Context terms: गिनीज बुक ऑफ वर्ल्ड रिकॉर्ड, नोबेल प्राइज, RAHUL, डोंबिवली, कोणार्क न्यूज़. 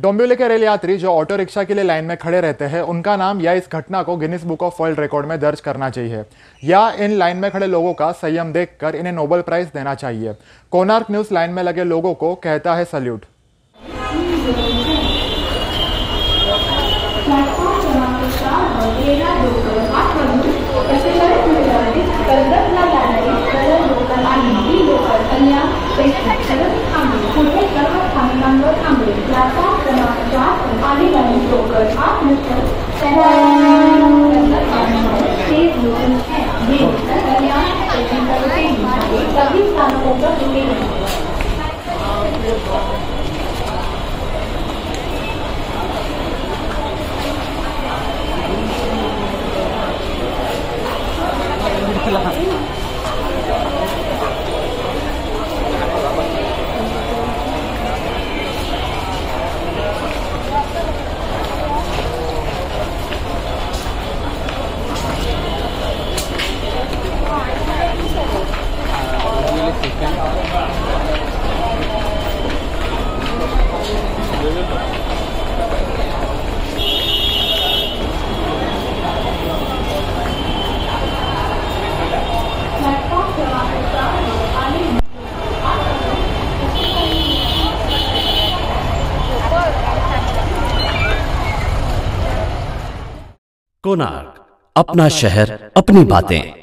डोंबिवली के रेल यात्री जो ऑटो रिक्शा के लिए लाइन में खड़े रहते हैं उनका नाम या इस घटना को गिनीज बुक ऑफ वर्ल्ड रिकॉर्ड में दर्ज करना चाहिए या इन लाइन में खड़े लोगों का संयम देखकर इन्हें नोबेल प्राइज देना चाहिए। कोणार्क न्यूज़ लाइन में लगे लोगों को कहता है सल्यूट। कोणार्क, अपना शहर अपनी बातें।